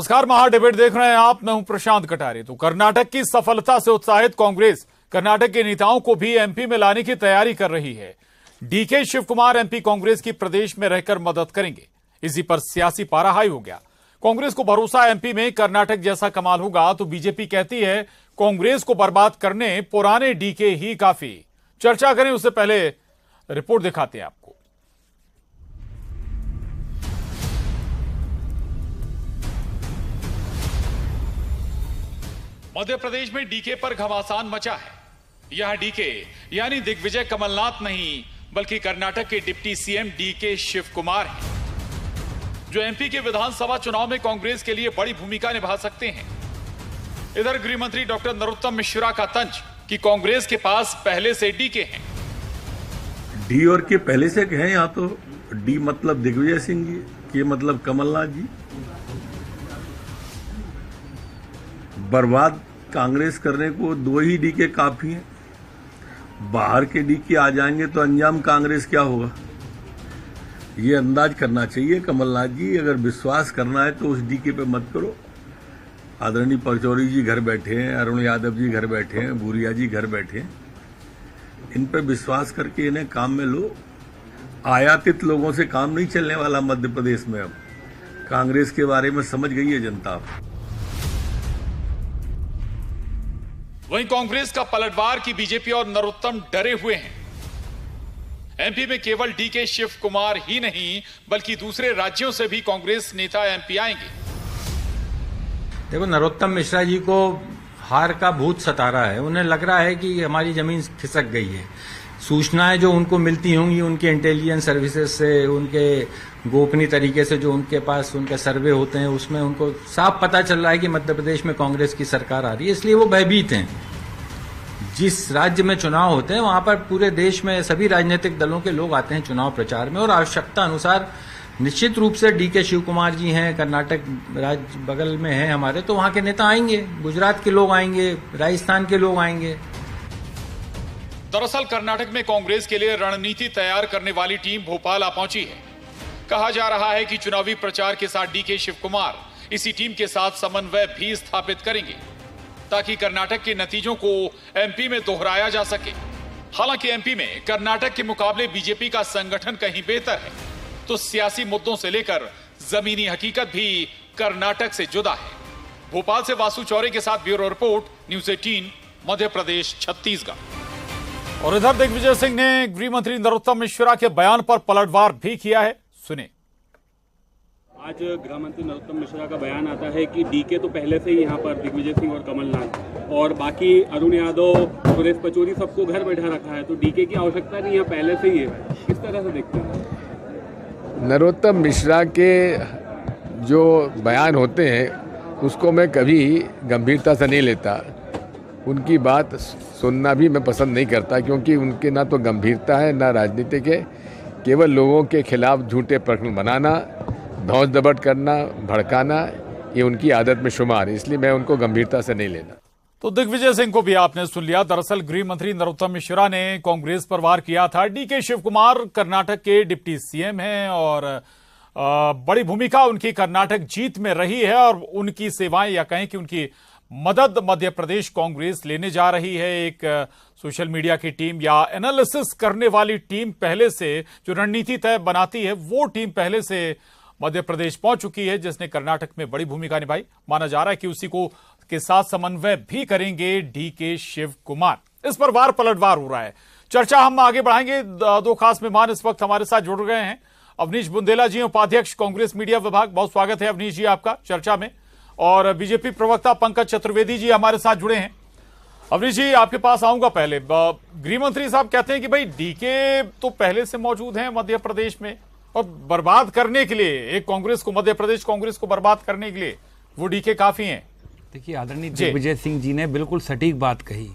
नमस्कार, महाडिबेट देख रहे हैं आप। मैं हूं प्रशांत कटारे। तो कर्नाटक की सफलता से उत्साहित कांग्रेस कर्नाटक के नेताओं को भी एमपी में लाने की तैयारी कर रही है। डीके शिवकुमार एमपी कांग्रेस की प्रदेश में रहकर मदद करेंगे। इसी पर सियासी पारा हाई हो गया। कांग्रेस को भरोसा एमपी में कर्नाटक जैसा कमाल होगा तो बीजेपी कहती है कांग्रेस को बर्बाद करने पुराने डीके ही काफी। चर्चा करें उससे पहले रिपोर्ट दिखाते हैं आपको। मध्य प्रदेश में डीके पर घमासान मचा है। यहां डीके यानी दिग्विजय कमलनाथ नहीं बल्कि कर्नाटक के डिप्टी सीएम डीके शिवकुमार हैं, जो एमपी के विधानसभा चुनाव में कांग्रेस के लिए बड़ी भूमिका निभा सकते हैं। इधर गृह मंत्री डॉक्टर नरोत्तम मिश्रा का तंज कि कांग्रेस के पास पहले से डीके हैं। डी और के पहले से हैं। यहाँ तो डी मतलब दिग्विजय सिंह जी, के मतलब कमलनाथ जी। बर्बाद कांग्रेस करने को दो ही डीके काफी हैं। बाहर के डीके आ जाएंगे तो अंजाम कांग्रेस क्या होगा, ये अंदाज करना चाहिए। कमलनाथ जी अगर विश्वास करना है तो उस डीके पे मत करो। आडवाणी पचौरी जी घर बैठे हैं, अरुण यादव जी घर बैठे हैं, भूरिया जी घर बैठे हैं। इन पर विश्वास करके इन्हें काम में लो। आयातित लोगों से काम नहीं चलने वाला मध्य प्रदेश में। अब कांग्रेस के बारे में समझ गई है जनता। वहीं कांग्रेस का पलटवार की बीजेपी और नरोत्तम डरे हुए हैं। एमपी में केवल डीके शिवकुमार ही नहीं बल्कि दूसरे राज्यों से भी कांग्रेस नेता एमपी आएंगे। देखो, नरोत्तम मिश्रा जी को हार का भूत सता रहा है। उन्हें लग रहा है कि हमारी जमीन खिसक गई है। सूचनाएं जो उनको मिलती होंगी उनके इंटेलिजेंस सर्विसेज से, उनके गोपनीय तरीके से जो उनके पास उनके सर्वे होते हैं, उसमें उनको साफ पता चल रहा है कि मध्य प्रदेश में कांग्रेस की सरकार आ रही है, इसलिए वो भयभीत हैं। जिस राज्य में चुनाव होते हैं वहां पर पूरे देश में सभी राजनीतिक दलों के लोग आते हैं चुनाव प्रचार में, और आवश्यकता अनुसार निश्चित रूप से डीके शिवकुमार जी हैं, कर्नाटक राज्य बगल में है हमारे, तो वहां के नेता आएंगे, गुजरात के लोग आएंगे, राजस्थान के लोग आएंगे। दरअसल कर्नाटक में कांग्रेस के लिए रणनीति तैयार करने वाली टीम भोपाल आ पहुंची है। कहा जा रहा है कि चुनावी प्रचार के साथ डीके शिवकुमार इसी टीम के साथ समन्वय भी स्थापित करेंगे ताकि कर्नाटक के नतीजों को एमपी में दोहराया जा सके। हालांकि एमपी में कर्नाटक के मुकाबले बीजेपी का संगठन कहीं बेहतर है, तो सियासी मुद्दों से लेकर जमीनी हकीकत भी कर्नाटक से जुदा है। भोपाल से वासु चौरे के साथ bureau report, news 18, Madhya Pradesh, Chhattisgarh. और इधर दिग्विजय सिंह ने गृह मंत्री नरोत्तम मिश्रा के बयान पर पलटवार भी किया है। सुने, आज गृह मंत्री नरोत्तम मिश्रा का बयान आता है कि डीके तो पहले से ही यहाँ पर दिग्विजय सिंह और कमलनाथ और बाकी अरुण यादव, सुरेश पचौरी सबको घर बैठा रखा है, तो डीके की आवश्यकता नहीं है, पहले से ही है। किस तरह से देखते हैं? नरोत्तम मिश्रा के जो बयान होते हैं उसको मैं कभी गंभीरता से नहीं लेता। उनकी बात सुनना भी मैं पसंद नहीं करता, क्योंकि उनके ना तो गंभीरता है ना राजनीति के। केवल लोगों के खिलाफ झूठे प्रकरण बनाना, धौंस दबट करना, भड़काना, ये उनकी आदत में शुमार है, इसलिए मैं उनको गंभीरता से नहीं लेना। तो दिग्विजय सिंह को भी आपने सुन लिया। दरअसल गृह मंत्री नरोत्तम मिश्रा ने कांग्रेस पर वार किया था। डीके शिवकुमार कर्नाटक के डिप्टी सीएम हैं और बड़ी भूमिका उनकी कर्नाटक जीत में रही है, और उनकी सेवाएं या कहें कि उनकी मदद मध्य प्रदेश कांग्रेस लेने जा रही है। एक सोशल मीडिया की टीम या एनालिसिस करने वाली टीम पहले से जो रणनीति तय बनाती है, वो टीम पहले से मध्य प्रदेश पहुंच चुकी है, जिसने कर्नाटक में बड़ी भूमिका निभाई। माना जा रहा है कि उसी को के साथ समन्वय भी करेंगे डीके शिवकुमार। इस पर वार पलटवार हो रहा है। चर्चा हम आगे बढ़ाएंगे। दो खास मेहमान इस वक्त हमारे साथ जुड़ गए हैं। अवनीश बुंदेला जी उपाध्यक्ष कांग्रेस मीडिया विभाग, बहुत स्वागत है अवनीश जी आपका चर्चा में। और बीजेपी प्रवक्ता पंकज चतुर्वेदी जी हमारे साथ जुड़े हैं। अवनीश जी आपके पास आऊंगा, पहले गृह मंत्री साहब कहते हैं कि भाई डीके तो पहले से मौजूद हैं मध्य प्रदेश में, और बर्बाद करने के लिए एक कांग्रेस को, मध्य प्रदेश कांग्रेस को बर्बाद करने के लिए वो डीके काफी हैं। देखिए, आदरणीय दिग्विजय सिंह जी ने बिल्कुल सटीक बात कही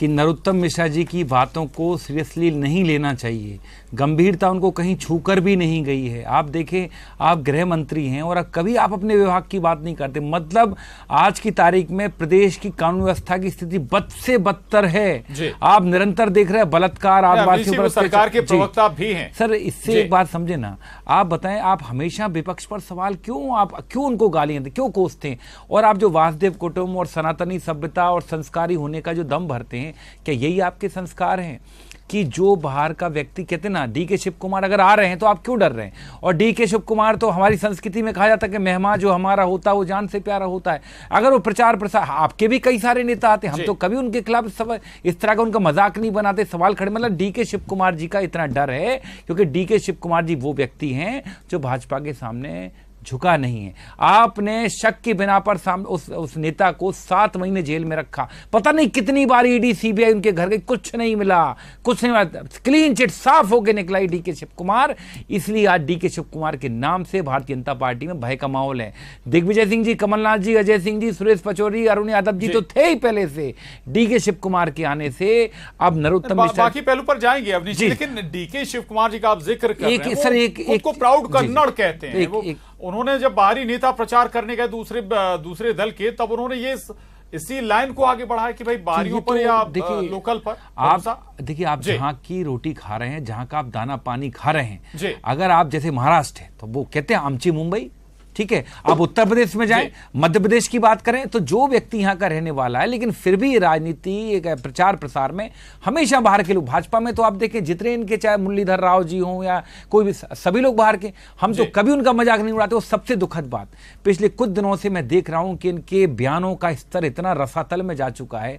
कि नरोत्तम मिश्रा जी की बातों को सीरियसली नहीं लेना चाहिए, गंभीरता उनको कहीं छूकर भी नहीं गई है। आप देखें, आप गृह मंत्री हैं और कभी आप अपने विभाग की बात नहीं करते। मतलब आज की तारीख में प्रदेश की कानून व्यवस्था की स्थिति बद से बदतर है। आप निरंतर देख रहे हैं बलात्कार, आदिवासियों सरकार के प्रवक्ता भी हैं सर। इससे एक बात समझे ना, आप बताएं आप हमेशा विपक्ष पर सवाल क्यों उनको गालियां देते, क्यों कोसते हैं? और आप जो वासुदेव कुटुंब और सनातनी सभ्यता और संस्कारी होने का जो दम भरते हैं, क्या यही आपके संस्कार हैं? कि जो बाहर का व्यक्ति कहते ना, डीके शिवकुमार अगर आ रहे हैं तो आप क्यों डर रहे हैं? और डीके शिवकुमार तो हमारी संस्कृति में कहा जाता है कि मेहमान जो हमारा होता है वो जान से प्यारा होता है। अगर वो प्रचार प्रसार, आपके भी कई सारे नेता आते हैं, हम तो कभी उनके खिलाफ इस तरह का उनका मजाक नहीं बनाते, सवाल खड़े। मतलब डीके शिवकुमार जी का इतना डर है क्योंकि डीके शिवकुमार जी वो व्यक्ति हैं जो भाजपा के सामने झुका नहीं है। आपने शक की बिना पर उस नेता को 7 महीने जेल में रखा, पता नहीं कितनी बार ईडी सीबीआई उनके घर गई, कुछ नहीं मिला, कुछ नहीं मिला। क्लीन चिट साफ होकर निकला डीके शिवकुमार। इसलिए आज डीके शिवकुमार के नाम से भारतीय जनता पार्टी में भय का माहौल है। दिग्विजय सिंह जी, कमलनाथ जी, अजय सिंह जी, सुरेश पचौरी, अरुण यादव जी तो थे ही पहले से। डीके शिवकुमार के आने से अब नरोत्तम मिश्रा, बाकी पहलू पर जाएंगे अब, लेकिन डीके शिवकुमार जी का आप जिक्र कर रहे हैं, सर एक प्राउड कन्नड़ कहते हैं। उन्होंने जब बाहरी नेता प्रचार करने गए दूसरे दल के, तब उन्होंने ये इसी लाइन को आगे बढ़ाया कि भाई बाहरियों पर या लोकल पर। आप देखिए, आप जहां की रोटी खा रहे हैं, जहां का आप दाना पानी खा रहे हैं, अगर आप जैसे महाराष्ट्र है तो वो कहते हैं आमची मुंबई, ठीक है। आप उत्तर प्रदेश में जाएं, मध्य प्रदेश की बात करें तो जो व्यक्ति यहाँ का रहने वाला है, लेकिन फिर भी राजनीति एक प्रचार प्रसार में हमेशा बाहर के लोग। भाजपा में तो आप देखें जितने इनके, चाहे मुरलीधर राव जी हों या कोई भी, सभी लोग बाहर के। हम तो कभी उनका मजाक नहीं उड़ाते। वो सबसे दुखद बात पिछले कुछ दिनों से मैं देख रहा हूँ कि इनके बयानों का स्तर इतना रसातल में जा चुका है।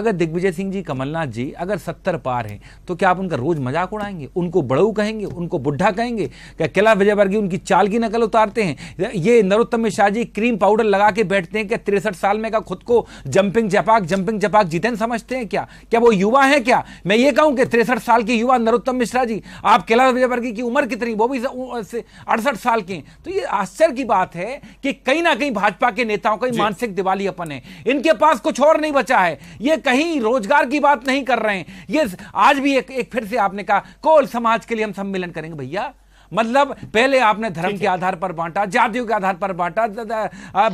अगर दिग्विजय सिंह जी, कमलनाथ जी अगर 70 पार हैं तो क्या आप उनका रोज मजाक उड़ाएंगे, उनको बड़ऊ कहेंगे, उनको बुढ़ा कहेंगे? क्या कैलाश विजयवर्गीय उनकी चाल की नकल उतारते हैं? ये नरोत्तम मिश्रा जी क्रीम पाउडर लगा के बैठते हैं क्या? 63 साल में का खुद को जंपिंग जपाक जीतन समझते हैं क्या? क्या वो युवा है क्या? मैं ये कहूं कि 63 साल के युवा नरोत्तम मिश्रा जी, आप कैलाश विजयवर्गीय की उम्र कितनी, वो भी 68 साल के। तो ये आश्चर्य की बात है कि कहीं ना कहीं भाजपा के नेताओं का मानसिक दिवालियापन है। इनके पास कुछ और नहीं बचा है। ये कहीं रोजगार की बात नहीं कर रहे हैं। ये आज भी एक फिर से आपने कहा कोल समाज के लिए हम सम्मेलन करेंगे। भैया मतलब पहले आपने धर्म के आधार पर बांटा, जातियों के आधार पर बांटा,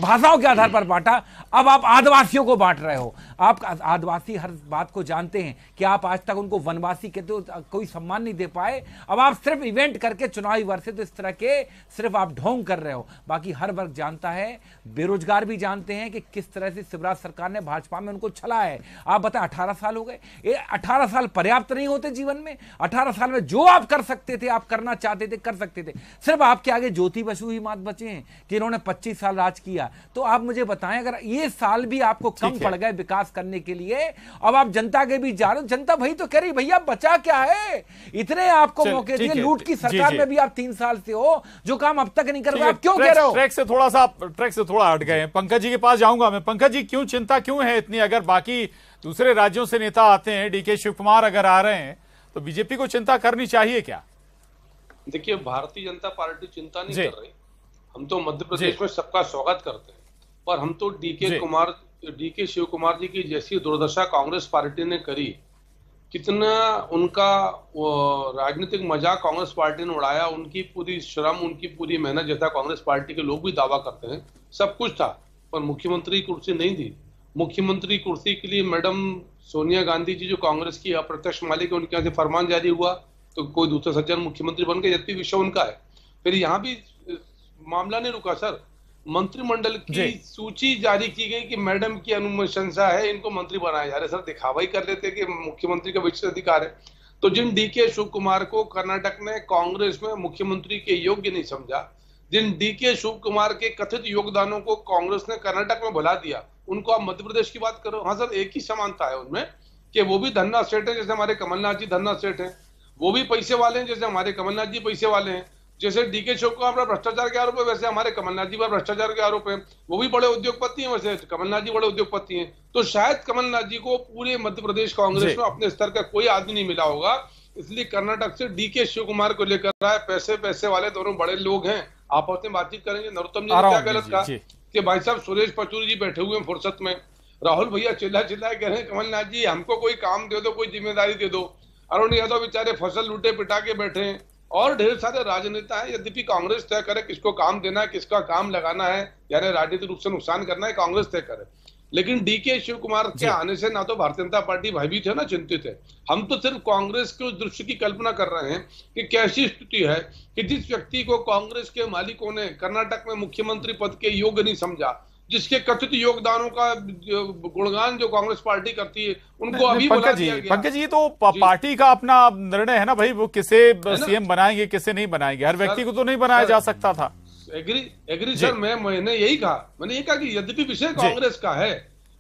भाषाओं के आधार पर बांटा, अब आप आदिवासियों को बांट रहे हो। आप आदिवासी हर बात को जानते हैं कि आप आज तक उनको वनवासी कहते हो, कोई सम्मान नहीं दे पाए। अब आप सिर्फ इवेंट करके चुनावी वर्ष तो इस तरह के सिर्फ आप ढोंग कर रहे हो। बाकी हर वर्ग जानता है, बेरोजगार भी जानते हैं कि किस तरह से शिवराज सरकार ने भाजपा में उनको छला है। आप बताएं 18 साल हो गए, 18 साल पर्याप्त नहीं होते जीवन में? 18 साल में जो आप कर सकते थे, आप करना चाहते थे, कर सकते थे। सिर्फ आपके आगे ज्योति बसु ही मात बचे हैं कि इन्होंने 25 साल राज किया। तो आप मुझे बताएं, अगर ये साल भी आपको कम पड़ गए विकास करने के लिए, अब आप जनता के बीच जा रहे हो। जनता भाई तो कह रही, भैया बचा क्या है? इतने आपको मौके दिए, लूट की सरकार में भी आप 3 साल से हो, जो काम अब तक नहीं कर रहे, आप क्यों कह रहे हो? ट्रैक से थोड़ा हट गए। पंकज जी के पास जाऊंगा मैं। पंकज जी, क्यों चिंता क्यों है इतनी? अगर बाकी दूसरे राज्यों से नेता आते हैं, डीके शिवकुमार अगर आ रहे हैं, तो बीजेपी को चिंता करनी चाहिए क्या? देखिए, भारतीय जनता पार्टी चिंता नहीं कर रही। हम तो मध्य प्रदेश में सबका स्वागत करते हैं, पर हम तो डीके शिवकुमार जी की जैसी दुर्दशा कांग्रेस पार्टी ने करी, कितना उनका राजनीतिक मजाक कांग्रेस पार्टी ने उड़ाया, उनकी पूरी श्रम, उनकी पूरी मेहनत, जैसा कांग्रेस पार्टी के लोग भी दावा करते हैं, सब कुछ था, पर मुख्यमंत्री कुर्सी नहीं दी। मुख्यमंत्री कुर्सी के लिए मैडम सोनिया गांधी जी, जो कांग्रेस की अप्रत्यक्ष मालिक है, उनके यहाँ से फरमान जारी हुआ तो कोई दूसरा सज्जन मुख्यमंत्री बन गए, यद्यपि विषय उनका है। फिर यहाँ भी मामला नहीं रुका सर, मंत्रिमंडल की सूची जारी की गई कि मैडम की अनुशंसा है, इनको मंत्री बनाया जा रहा है। सर, दिखावा ही कर लेते कि मुख्यमंत्री का विशेष अधिकार है। तो जिन डीके शिवकुमार को कर्नाटक में कांग्रेस में मुख्यमंत्री के योग्य नहीं समझा, जिन डीके शिवकुमार के कथित योगदानों को कांग्रेस ने कर्नाटक में भुला दिया, उनको आप मध्य प्रदेश की बात करो। हाँ सर, एक ही समानता है उनमें कि वो भी धन्ना सेठ है, जैसे हमारे कमलनाथ जी धन्ना सेठ है, वो भी पैसे वाले हैं, जैसे हमारे कमलनाथ जी पैसे वाले हैं, जैसे डीके शिवकुमार पर भ्रष्टाचार के आरोप है, वैसे हमारे कमलनाथ जी पर भ्रष्टाचार के आरोप है। वो भी बड़े उद्योगपति हैं, वैसे कमलनाथ जी बड़े उद्योगपति हैं। तो शायद कमलनाथ जी को पूरे मध्य प्रदेश कांग्रेस में अपने स्तर का कोई आदमी नहीं मिला होगा, इसलिए कर्नाटक से डीके शिवकुमार को लेकर रहा है। पैसे वाले दोनों बड़े लोग हैं, आपस में बातचीत करेंगे। नरोत्तम जी ने क्या गलत कहा कि भाई साहब सुरेश पचौरी जी बैठे हुए हैं फुर्सत में, राहुल भैया चिल्ला चिल्ला कह रहे हैं कमलनाथ जी हमको कोई काम दे दो, कोई जिम्मेदारी दे दो। अरुण यादव बेचारे फसल लूटे पिटा के बैठे हैं और ढेर सारे राजनेता हैं। यद्यपि कांग्रेस तय करे किसको काम देना है, किसका काम लगाना है, यानी राजनीतिक रूप से नुकसान करना है, कांग्रेस तय करे। लेकिन डीके शिवकुमार के आने से ना तो भारतीय जनता पार्टी भयभीत है ना चिंतित है। हम तो सिर्फ कांग्रेस के उस दृश्य की कल्पना कर रहे हैं कि कैसी स्थिति है कि जिस व्यक्ति को कांग्रेस के मालिकों ने कर्नाटक में मुख्यमंत्री पद के योग्य नहीं समझा, जिसके कथित योगदानों का गुणगान जो कांग्रेस पार्टी करती है उनको अभी बुला दिया गया। पंकज जी, तो पार्टी का अपना निर्णय है ना भाई, वो किसे सीएम बनाएंगे किसे नहीं बनाएंगे, हर व्यक्ति को तो नहीं बनाया जा सकता था। एग्री सर, मैंने यही कहा, कि यद्यपि विषय कांग्रेस का है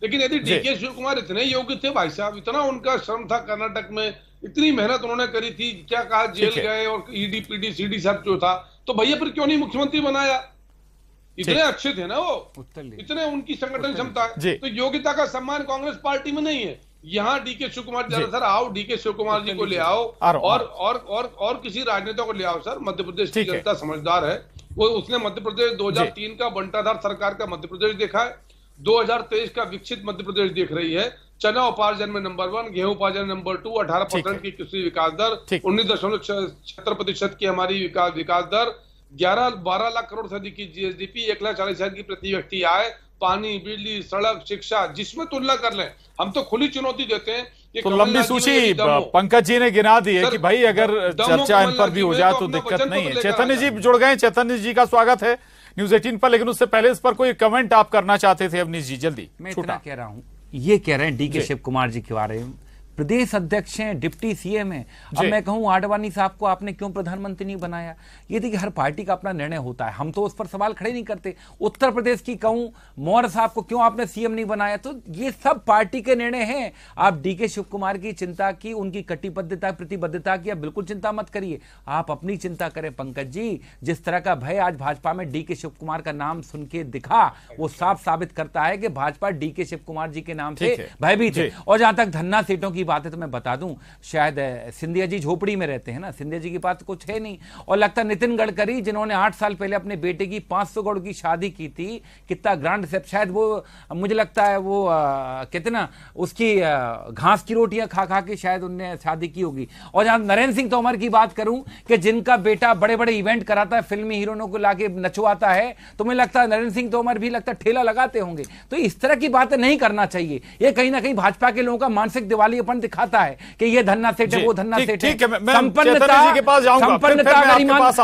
लेकिन यदि डीके शिवकुमार इतने योग्य थे भाई साहब, इतना उनका श्रम था कर्नाटक में, इतनी मेहनत उन्होंने करी थी, क्या कहा जेल गए और ईडी पीडी सीडी सब जो था, तो भैया फिर क्यों नहीं मुख्यमंत्री बनाया? इतने अच्छे थे ना वो, इतने उनकी संगठन क्षमता है, तो योग्यता का सम्मान कांग्रेस पार्टी में नहीं है। यहाँ डीके शिवकुमार जी, सर आओ डीके शिवकुमार जी को ले आओ और किसी राजनेता को ले आओ। सर मध्य प्रदेश की जनता समझदार है, वो उसने मध्य प्रदेश 2003 का बंटाधार सरकार का मध्य प्रदेश देखा है, 2023 का विकसित मध्य प्रदेश देख रही है। चना उपार्जन में नंबर 1, गेहूं उपार्जन नंबर 2, 18% की कृषि विकास दर, 19.76% की हमारी विकास दर, 11-12 लाख करोड़ से अधिक की GSDP, 1,40,000 की प्रति व्यक्ति आय, पानी बिजली सड़क शिक्षा, जिसमें तुलना कर लें। हम तो खुली चुनौती देते हैं कि तो लंबी सूची पंकज जी ने गिना दी है कि भाई अगर चर्चा इन पर भी हो जाए तो दिक्कत नहीं है। चेतन जी जुड़ गए, चेतन जी का स्वागत है News18 पर, लेकिन उससे पहले इस पर कोई कमेंट आप करना चाहते थे अवनीश जी? जल्दी, मैं कह रहा हूँ, ये कह रहे हैं डीके शिवकुमार जी के बारे में, प्रदेश अध्यक्ष हैं, डिप्टी सीएम हैं। अब मैं कहूं आडवाणी साहब को आपने क्यों प्रधानमंत्री नहीं बनाया? ये देखिए हर पार्टी का अपना निर्णय होता है, हम तो उस पर सवाल खड़े नहीं करते। उत्तर प्रदेश की कहूं मौर्य साहब को क्यों आपने सीएम नहीं बनाया? तो ये सब पार्टी के निर्णय हैं। आप डीके शिवकुमार की चिंता की, उनकी कटिबद्धता प्रतिबद्धता की आप बिल्कुल चिंता मत करिए, आप अपनी चिंता करें पंकज जी। जिस तरह का भय आज भाजपा में डीके शिवकुमार का नाम सुन के दिखा, वो साफ साबित करता है कि भाजपा डीके शिवकुमार जी के नाम से भयभीत है। और जहां तक धन्ना सीटों की बात है तो मैं बता दूं, शायद सिंधिया जी झोपड़ी में रहते हैं ना, सिंधिया जी के पास कुछ है नहीं। और लगता नितिन गडकरी जिन्होंने 8 साल पहले अपने बेटे की 500 करोड़ की शादी की थी, कितना ग्रांड से शायद वो, मुझे लगता है वो कितना उसकी घास की रोटियां खा खा के शायद उनने शादी की होगी। और जहां नरेंद्र सिंह तोमर की बात करूं कि जिनका बेटा बड़े बड़े इवेंट कराता है, फिल्मी हीरोनों को लाके नचवाता है, तो मुझे लगता है नरेंद्र सिंह तोमर भी लगता ठेला लगाते होंगे। तो इस तरह की बातें नहीं करना चाहिए, यह कहीं ना कहीं भाजपा के लोगों का मानसिक दिवाली दिखाता है कि ये धन्ना सेठ है, वो धन्ना सेठ है। संपन्नता,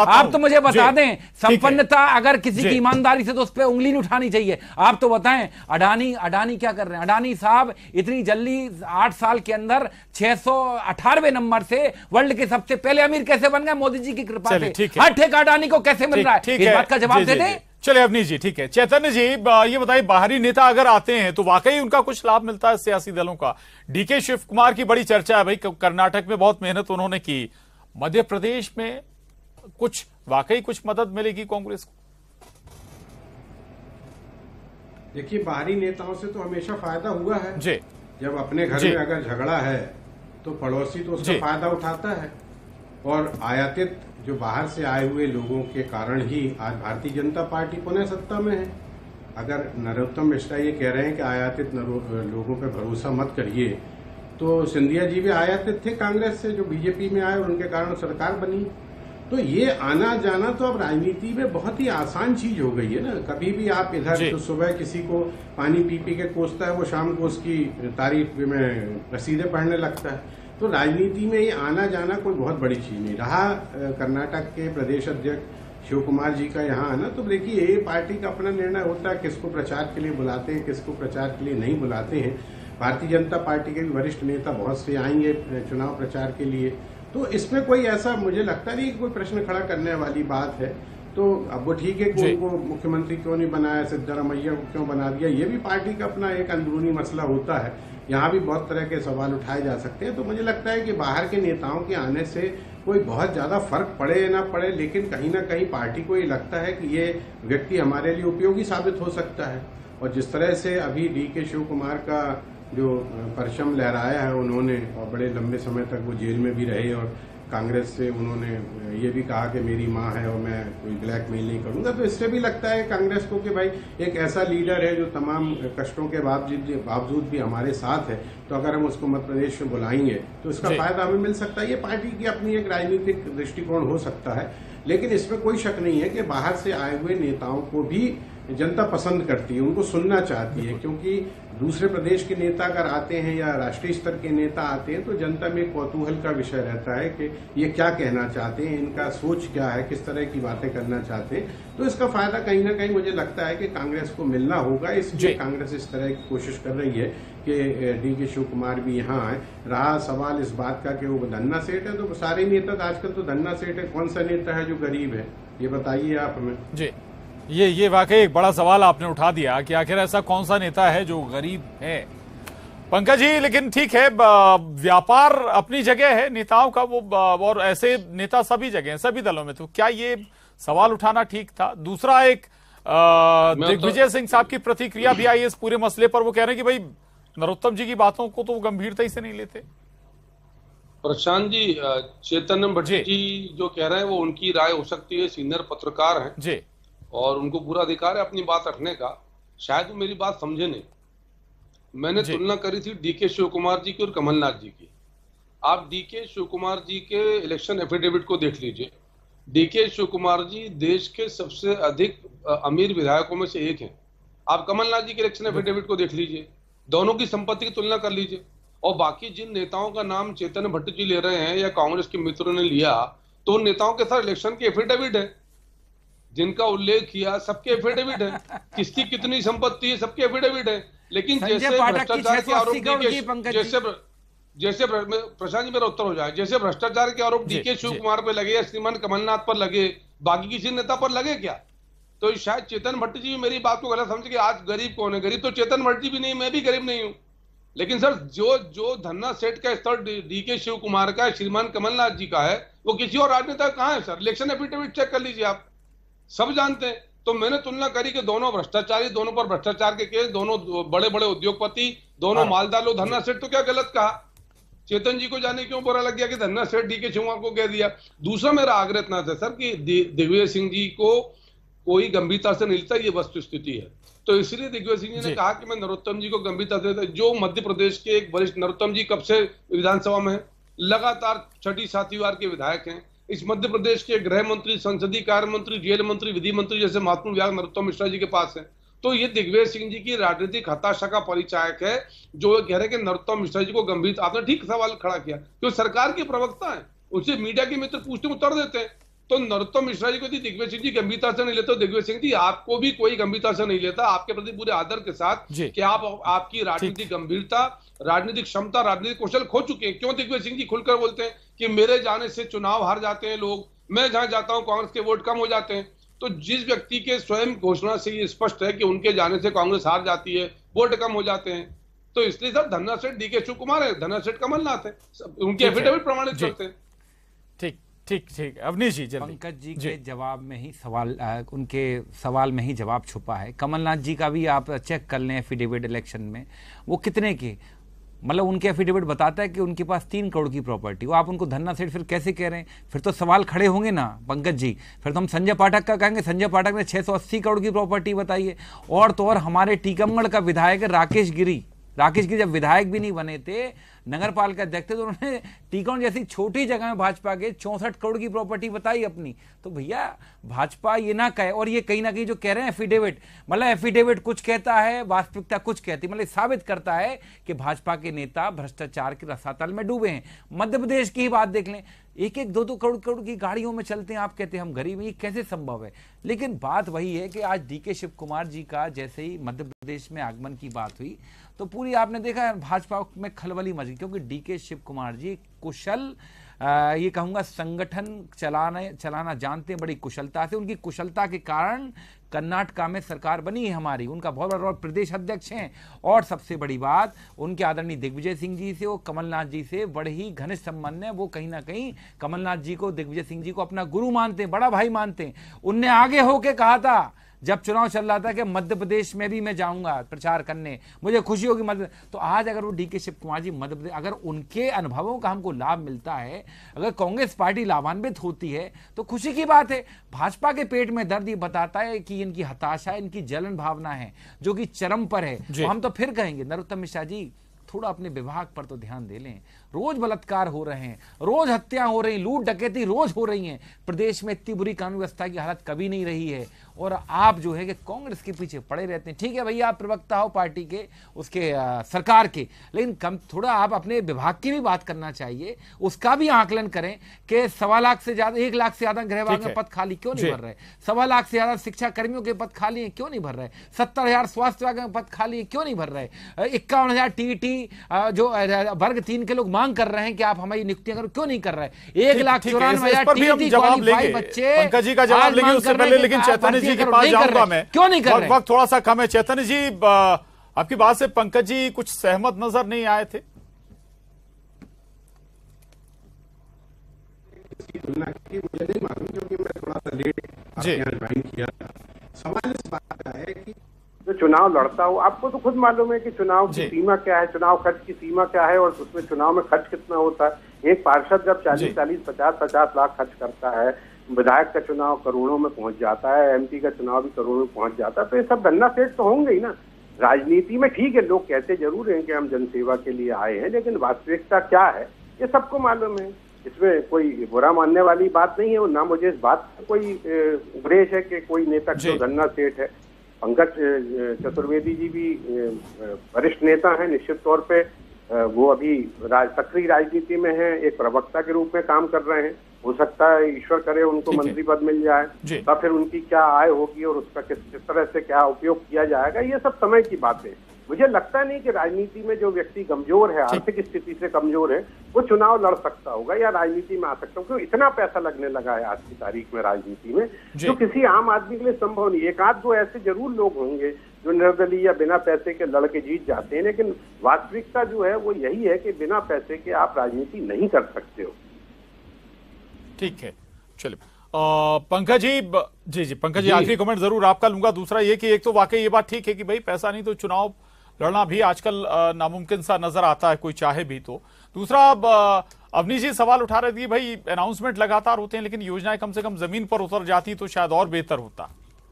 आप तो मुझे बता दें संपन्नता अगर किसी की ईमानदारी से तो उस पर उंगली नहीं उठानी चाहिए। आप तो बताएं अडानी क्या कर रहे हैं? अडानी साहब इतनी जल्दी 8 साल के अंदर 618वें नंबर से वर्ल्ड के सबसे पहले अमीर कैसे बन गए? मोदी जी की कृपा से। हर ठेका अडानी को कैसे मिल रहा है, इस बात का जवाब दे दें। चलिए अवनीश जी, ठीक है। चैतन्य जी ये बताइए, बाहरी नेता अगर आते हैं तो वाकई उनका कुछ लाभ मिलता है सियासी दलों का? डीके शिवकुमार की बड़ी चर्चा है भाई, कर्नाटक में बहुत मेहनत उन्होंने की, मध्य प्रदेश में कुछ वाकई कुछ मदद मिलेगी कांग्रेस को? देखिए बाहरी नेताओं से तो हमेशा फायदा हुआ है जी। जब अपने घर में अगर झगड़ा है तो पड़ोसी तो उसका फायदा उठाता है, और आयातित जो बाहर से आए हुए लोगों के कारण ही आज भारतीय जनता पार्टी पुनः सत्ता में है। अगर नरोत्तम मिश्रा ये कह रहे हैं कि आयातित लोगों पर भरोसा मत करिए, तो सिंधिया जी भी आयातित थे कांग्रेस से, जो बीजेपी में आए और उनके कारण सरकार बनी। तो ये आना जाना तो अब राजनीति में बहुत ही आसान चीज हो गई है ना। कभी भी आप इधर तो सुबह किसी को पानी पी के कोसता है, वो शाम को उसकी तारीफ में रसीदें पढ़ने लगता है। तो राजनीति में ये आना जाना कोई बहुत बड़ी चीज नहीं रहा। कर्नाटक के प्रदेश अध्यक्ष शिवकुमार जी का यहाँ आना, तो देखिए ये पार्टी का अपना निर्णय होता है, किसको प्रचार के लिए बुलाते हैं, किसको प्रचार के लिए नहीं बुलाते हैं। भारतीय जनता पार्टी के भी वरिष्ठ नेता बहुत से आएंगे चुनाव प्रचार के लिए, तो इसमें कोई ऐसा मुझे लगता नहीं कि कोई प्रश्न खड़ा करने वाली बात है। तो अब वो ठीक है कि उनको मुख्यमंत्री क्यों नहीं बनाया, सिद्धारमैया को क्यों बना दिया, ये भी पार्टी का अपना एक अंदरूनी मसला होता है, यहाँ भी बहुत तरह के सवाल उठाए जा सकते हैं। तो मुझे लगता है कि बाहर के नेताओं के आने से कोई बहुत ज़्यादा फर्क पड़े या ना पड़े, लेकिन कहीं ना कहीं पार्टी को ये लगता है कि ये व्यक्ति हमारे लिए उपयोगी साबित हो सकता है। और जिस तरह से अभी डीके शिवकुमार का जो परचम लहराया है उन्होंने, और बड़े लंबे समय तक वो जेल में भी रहे और कांग्रेस से उन्होंने ये भी कहा कि मेरी माँ है और मैं कोई ब्लैकमेल नहीं करूंगा, तो इससे भी लगता है कांग्रेस को कि भाई एक ऐसा लीडर है जो तमाम कष्टों के बावजूद भी हमारे साथ है, तो अगर हम उसको मध्य प्रदेश में बुलाएंगे तो इसका फायदा हमें मिल सकता है। ये पार्टी की अपनी एक राजनीतिक दृष्टिकोण हो सकता है, लेकिन इसमें कोई शक नहीं है कि बाहर से आए हुए नेताओं को भी जनता पसंद करती है, उनको सुनना चाहती है, क्योंकि दूसरे प्रदेश के नेता अगर आते हैं या राष्ट्रीय स्तर के नेता आते हैं तो जनता में कौतूहल का विषय रहता है कि ये क्या कहना चाहते हैं, इनका सोच क्या है, किस तरह की बातें करना चाहते हैं। तो इसका फायदा कहीं ना कहीं मुझे लगता है कि कांग्रेस को मिलना होगा, इसलिए कांग्रेस इस तरह की कोशिश कर रही है कि डीके शिवकुमार भी यहाँ आए। रहा सवाल इस बात का कि वो धन्ना सेठ है, तो सारे नेता आजकल तो धन्ना सेठ है, कौन सा नेता है जो गरीब है, ये बताइए आप हमें। जी, ये वाकई एक बड़ा सवाल आपने उठा दिया कि आखिर ऐसा कौन सा नेता है जो गरीब है। पंकज जी, लेकिन ठीक है, व्यापार अपनी जगह है नेताओं का, वो और ऐसे नेता सभी जगह हैं, सभी दलों में, तो क्या ये सवाल उठाना ठीक था? दूसरा, एक दिग्विजय सिंह साहब की प्रतिक्रिया भी आई है इस पूरे मसले पर। वो कह रहे हैं कि भाई नरोत्तम जी की बातों को तो वो गंभीरता से नहीं लेते। प्रशांत जी, चेतन भट्ट जी जो कह रहे हैं वो उनकी राय हो सकती है, सीनियर पत्रकार हैं जी और उनको पूरा अधिकार है अपनी बात रखने का। शायद वो मेरी बात समझे नहीं। मैंने तुलना करी थी डीके शिवकुमार जी की और कमलनाथ जी की। आप डीके शिवकुमार जी के इलेक्शन एफिडेविट को देख लीजिए। डीके शिवकुमार जी देश के सबसे अधिक अमीर विधायकों में से एक हैं। आप कमलनाथ जी के इलेक्शन एफिडेविट को देख लीजिए, दोनों की संपत्ति की तुलना कर लीजिए। और बाकी जिन नेताओं का नाम चेतन भट्ट जी ले रहे हैं या कांग्रेस के मित्रों ने लिया, तो उन नेताओं के साथ इलेक्शन के एफिडेविट है, जिनका उल्लेख किया सबके एफिडेविट है, किसकी कितनी संपत्ति है सबके एफिडेविट है। लेकिन जैसे भ्रष्टाचार के आरोप जैसे प्रशांत जी मेरा उत्तर हो जाए, जैसे भ्रष्टाचार के आरोप डीके शिवकुमार पर लगे या श्रीमान कमलनाथ पर लगे, बाकी किसी नेता पर लगे क्या? तो शायद चेतन भट्ट जी मेरी बात को गलत समझे कि आज गरीब कौन है। गरीब तो चेतन भट्ट जी भी नहीं, मैं भी गरीब नहीं हूँ। लेकिन सर, जो धन्ना सेठ का स्तर डीके शिवकुमार का, श्रीमान कमलनाथ जी का है, वो किसी और राजनेता का कहाँ है सर? इलेक्शन एफिडेविट चेक कर लीजिए आप, सब जानते हैं। तो मैंने तुलना करी कि दोनों भ्रष्टाचारी, दोनों पर भ्रष्टाचार के केस, दोनों बड़े बड़े उद्योगपति, दोनों मालदार लोग। धन्ना सेठ तो क्या गलत कहा? चेतन जी को जाने क्यों बुरा लग गया कि धन्ना सेठ डीके शिवकुमार को कह दिया। दूसरा मेरा आग्रह इतना था सर कि दिग्विजय सिंह जी को कोई गंभीरता से नहीं लेता, ये वस्तु स्थिति है। तो इसलिए दिग्विजय सिंह जी ने कहा कि मैं नरोत्तम जी को गंभीरता से लेता। जो मध्य प्रदेश के एक वरिष्ठ, नरोत्तम जी कब से विधानसभा में है, लगातार छठी सातवीं बार के विधायक हैं। इस मध्य प्रदेश के गृह मंत्री, संसदीय कार्य मंत्री, जेल मंत्री, विधि मंत्री जैसे महत्वपूर्ण विभाग नरोत्तम मिश्रा जी के पास है। तो ये दिग्विजय सिंह जी की राजनीतिक हताशा का परिचायक है, जो कह रहे हैं कि नरोत्तम मिश्रा जी को गंभीर। आपने ठीक सवाल खड़ा किया, जो सरकार के प्रवक्ता है उनसे मीडिया के मित्र पूछते उत्तर देते हैं। तो नरोत्तम मिश्रा जी को दिग्विजय सिंह जी गंभीरता से नहीं लेते, दिग्विजय सिंह जी आपको भी कोई गंभीरता से नहीं लेता। आपके प्रति पूरे आदर के साथ कि आपकी राजनीतिक गंभीरता, राजनीतिक क्षमता, राजनीतिक कौशल खो चुके हैं। क्यों दिग्विजय सिंह जी खुलकर बोलते हैं कि मेरे जाने से चुनाव हार जाते हैं लोग, मैं जहां जाता हूं कांग्रेस के वोट कम हो जाते हैं। तो जिस व्यक्ति के स्वयं घोषणा से ये स्पष्ट है कि उनके जाने से कांग्रेस हार जाती है, वोट कम हो जाते हैं, तो इसलिए सर धन्ना सेठ डीके शिवकुमार है, धन्ना सेठ कमलनाथ है, उनके एफिडेविट प्रमाणित करते हैं। ठीक, अवनीश जी, पंकज जी के जवाब में ही सवाल, उनके सवाल में ही जवाब छुपा है। कमलनाथ जी का भी आप चेक कर लें एफिडेविट इलेक्शन में, वो कितने के, मतलब उनके एफिडेविट बताता है कि उनके पास 3 करोड़ की प्रॉपर्टी। वो आप उनको धन्ना सेठ फिर कैसे कह रहे हैं? फिर तो सवाल खड़े होंगे ना पंकज जी, फिर तो हम संजय पाठक का कहेंगे, संजय पाठक ने 680 करोड़ की प्रॉपर्टी बताई है। और तो और हमारे टीकमगढ़ का विधायक राकेश गिरी जब विधायक भी नहीं बने थे, नगर पालिका अध्यक्ष थे, तो उन्होंने टीकमगढ़ जैसी छोटी जगह में भाजपा के 64 करोड़ की प्रॉपर्टी बताई अपनी। तो भैया भाजपा ये ना कहे, और ये कहीं ना कहीं जो कह रहे हैं एफिडेविट, मतलब एफिडेविट कुछ कहता है, वास्तविकता कुछ कहती है, मतलब साबित करता है कि भाजपा के नेता भ्रष्टाचार के रसातल में डूबे हैं। मध्य प्रदेश की ही बात देख लें, 1-1, 2-2 करोड़ की गाड़ियों में चलते हैं, आप कहते हैं हम गरीब हैं, ये कैसे संभव है? लेकिन बात वही है कि आज डीके शिवकुमार जी का जैसे ही मध्य प्रदेश में आगमन की बात हुई तो पूरी आपने देखा भाजपा में खलबली मच गई, क्योंकि डीके शिवकुमार जी कुशल, ये कहूँगा संगठन चलाना जानते हैं बड़ी कुशलता से। उनकी कुशलता के कारण कर्नाटका में सरकार बनी है हमारी, उनका बहुत बड़ा रोल, प्रदेश अध्यक्ष हैं। और सबसे बड़ी बात, उनके आदरणीय दिग्विजय सिंह जी से और कमलनाथ जी से बड़े ही घनिष्ठ संबंध हैं। वो कहीं ना कहीं कमलनाथ जी को, दिग्विजय सिंह जी को अपना गुरु मानते हैं, बड़ा भाई मानते हैं। उनने आगे होके कहा था जब चुनाव चल रहा था कि मध्य प्रदेश में भी मैं जाऊंगा प्रचार करने, मुझे खुशी होगी मध्य। तो आज अगर वो डीके शिवकुमार जी मध्य प्रदेश, अगर उनके अनुभवों का हमको लाभ मिलता है, अगर कांग्रेस पार्टी लाभान्वित होती है तो खुशी की बात है। भाजपा के पेट में दर्द ये बताता है कि इनकी हताशा, इनकी जलन भावना है जो कि चरम पर है। तो हम तो फिर कहेंगे नरोत्तम मिश्रा जी थोड़ा अपने विभाग पर तो ध्यान दे लें। रोज बलात्कार हो रहे हैं, रोज हत्या हो रही, लूट डकैती रोज हो रही है। प्रदेश में इतनी बुरी कानून व्यवस्था की हालत कभी नहीं रही है और आप जो है कि कांग्रेस के पीछे पड़े रहते हैं। ठीक है भैया, आप प्रवक्ता हो पार्टी के, उसके सरकार के, लेकिन कम थोड़ा आप अपने विभाग की भी बात करना चाहिए, उसका भी आकलन करें कि 1.25 लाख से ज्यादा, 1 लाख से ज्यादा गृहवाग में पद खाली क्यों नहीं भर रहे, 1.25 लाख से ज्यादा शिक्षा कर्मियों के पद खाली है क्यों नहीं भर रहे, 70,000 स्वास्थ्य विभाग में पद खाली है क्यों नहीं भर रहे, 51,000 टीटी जो वर्ग 3 के लोग मांग कर रहे हैं कि आप हमारी नियुक्तियां करो क्यों नहीं कर रहे, 1,94,000 टीटी का जवाब लेंगे। लेकिन चेतन जी के पास जाऊंगा मैं, क्यों नहीं कर रहे, वक्त थोड़ा सा कम है। चेतन जी, आपकी बात से पंकज जी कुछ सहमत नजर नहीं आए थे। इसकी तुलना की मुझे नहीं मालूम क्योंकि मैं थोड़ा सा लेट ज्वाइन किया था। सवाल इस बात का है कि जो चुनाव लड़ता हो, आपको तो खुद मालूम है कि चुनाव की सीमा क्या है, चुनाव खर्च की सीमा क्या है और उसमें चुनाव में खर्च कितना होता है। एक पार्षद जब 40-50 लाख खर्च करता है, विधायक का चुनाव करोड़ों में पहुंच जाता है, एमपी का चुनाव भी करोड़ों में पहुंच जाता है, तो ये सब गन्ना सेठ तो होंगे ही ना राजनीति में। ठीक है, लोग कहते जरूर हैं कि हम जनसेवा के लिए आए हैं, लेकिन वास्तविकता क्या है ये सबको मालूम है। इसमें कोई बुरा मानने वाली बात नहीं है और ना मुझे इस बात का कोई गुरेज है कि कोई नेता जो गन्ना सेठ है। पंकज चतुर्वेदी जी भी वरिष्ठ नेता हैं, निश्चित तौर पर वो अभी सक्रिय राजनीति में हैं, एक प्रवक्ता के रूप में काम कर रहे हैं। हो सकता है ईश्वर करे उनको मंत्री पद मिल जाए, या फिर उनकी क्या आय होगी और उसका किस तरह से क्या उपयोग किया जाएगा, ये सब समय की बातें। मुझे लगता नहीं कि राजनीति में जो व्यक्ति कमजोर है, आर्थिक स्थिति से कमजोर है, वो चुनाव लड़ सकता होगा या राजनीति में आ सकता होगा। क्योंकि इतना पैसा लगने लगा है आज की तारीख में राजनीति में जो किसी आम आदमी के लिए संभव नहीं। एक आध दो ऐसे जरूर लोग होंगे जो निर्दलीय या बिना पैसे के लड़के जीत जाते हैं, लेकिन वास्तविकता जो है वो यही है कि बिना पैसे के आप राजनीति नहीं कर सकते हो। ठीक है, चलिए पंकज जी, पंकज जी आखिरी कमेंट जरूर आपका लूंगा। दूसरा ये कि एक तो वाकई ये बात ठीक है कि भाई पैसा नहीं तो चुनाव लड़ना भी आजकल नामुमकिन सा नजर आता है, कोई चाहे भी तो। दूसरा अवनीश जी सवाल उठा रहे थे कि भाई अनाउंसमेंट लगातार होते हैं लेकिन योजनाएं कम से कम जमीन पर उतर जाती तो शायद और बेहतर होता।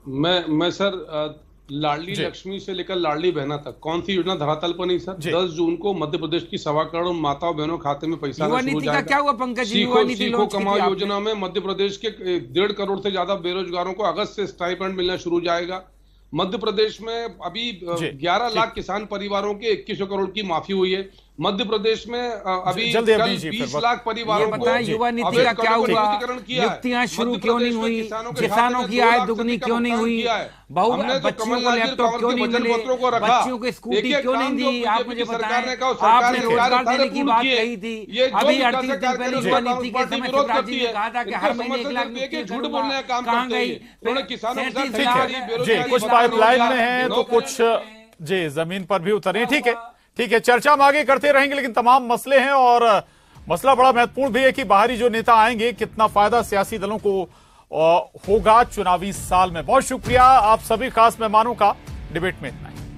मैं सर लाडली लक्ष्मी से लेकर लाडली बहना तक कौन सी योजना धरातल पर नहीं सर। 10 जून को मध्य प्रदेश की 1.25 करोड़ माताओं बहनों खाते में पैसा शुरू जाएगा। क्या हुआ पंकज जी, सीखो कमाओ योजना में मध्य प्रदेश के 1.5 करोड़ से ज्यादा बेरोजगारों को अगस्त से स्टाइपेंड मिलना शुरू हो जाएगा। मध्य प्रदेश में अभी 11 लाख किसान परिवारों के 2100 करोड़ की माफी हुई है। मध्य प्रदेश में अभी 20 लाख परिवारों को युवा नीति का क्या हुआ, नियुक्तियां शुरू क्यों नहीं हुई, किसानों की आय दुगनी क्यों नहीं हुई, बच्चों को लैपटॉप क्यों नहीं मिले, बच्चों को स्कूटी क्यों नहीं दी, आप मुझे बताएं। आपने रोजगार देने की बात कही थी, अभी 38 दिन पहले युवा नीति के समय शिवराज जी ने कहा था कि हर महीने 1 लाख नियुक्ति दूंगा, कहां गई? किसानों के साथ कुछ पाइपलाइन में है तो कुछ जमीन पर भी उतरे। ठीक है, चर्चा हम आगे करते रहेंगे, लेकिन तमाम मसले हैं और मसला बड़ा महत्वपूर्ण भी है कि बाहरी जो नेता आएंगे कितना फायदा सियासी दलों को होगा चुनावी साल में। बहुत शुक्रिया आप सभी खास मेहमानों का, डिबेट में इतना ही।